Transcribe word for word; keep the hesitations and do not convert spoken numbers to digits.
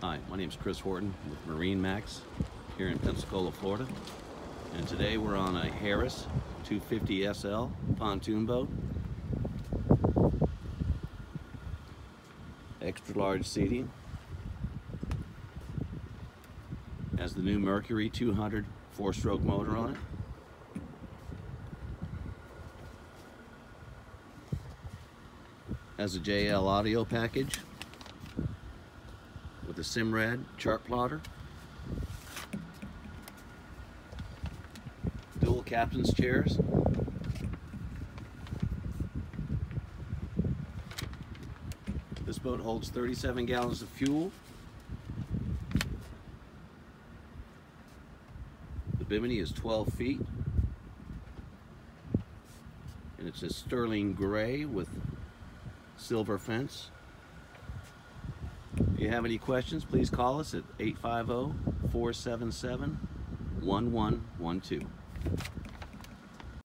Hi, my name is Chris Horton with Marine Max here in Pensacola, Florida. And today we're on a Harris two fifty S L pontoon boat. Extra large seating. Has the new Mercury two hundred four-stroke motor on it. Has a J L Audio package with a Simrad chart plotter, dual captain's chairs, this boat holds thirty-seven gallons of fuel, the bimini is twelve feet, and it's a sterling gray with silver fence. If you have any questions, please call us at eight five zero, four seven seven, one one one two.